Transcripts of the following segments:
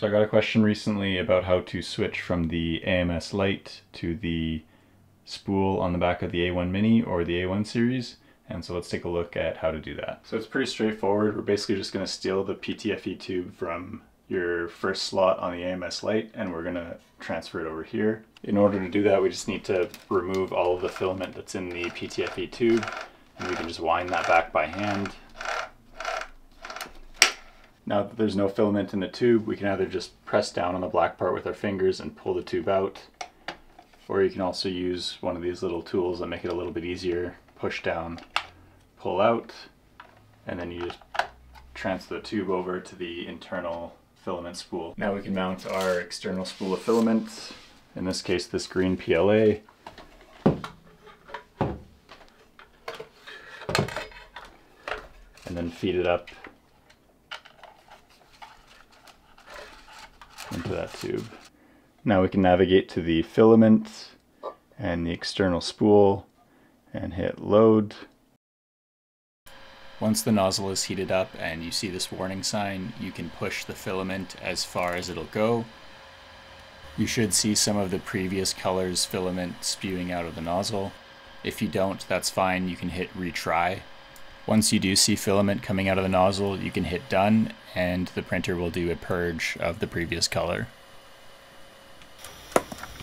So I got a question recently about how to switch from the AMS Lite to the spool on the back of the A1 Mini or the A1 Series, and so let's take a look at how to do that. So it's pretty straightforward. We're basically just going to steal the PTFE tube from your first slot on the AMS Lite and we're going to transfer it over here. In order to do that, we just need to remove all of the filament that's in the PTFE tube, and we can just wind that back by hand. Now that there's no filament in the tube, we can either just press down on the black part with our fingers and pull the tube out, or you can also use one of these little tools that make it a little bit easier. Push down, pull out, and then you just transfer the tube over to the internal filament spool. Now we can mount our external spool of filament, in this case this green PLA. And then feed it up into that tube. Now we can navigate to the filament and the external spool and hit load. Once the nozzle is heated up and you see this warning sign, you can push the filament as far as it'll go. You should see some of the previous color's filament spewing out of the nozzle. If you don't, that's fine, you can hit retry. Once you do see filament coming out of the nozzle, you can hit done and the printer will do a purge of the previous color.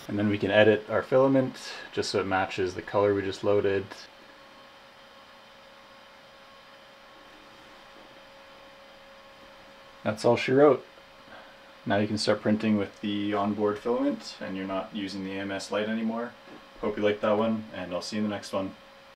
And then we can edit our filament just so it matches the color we just loaded. That's all she wrote. Now you can start printing with the onboard filament and you're not using the AMS Lite anymore. Hope you liked that one, and I'll see you in the next one.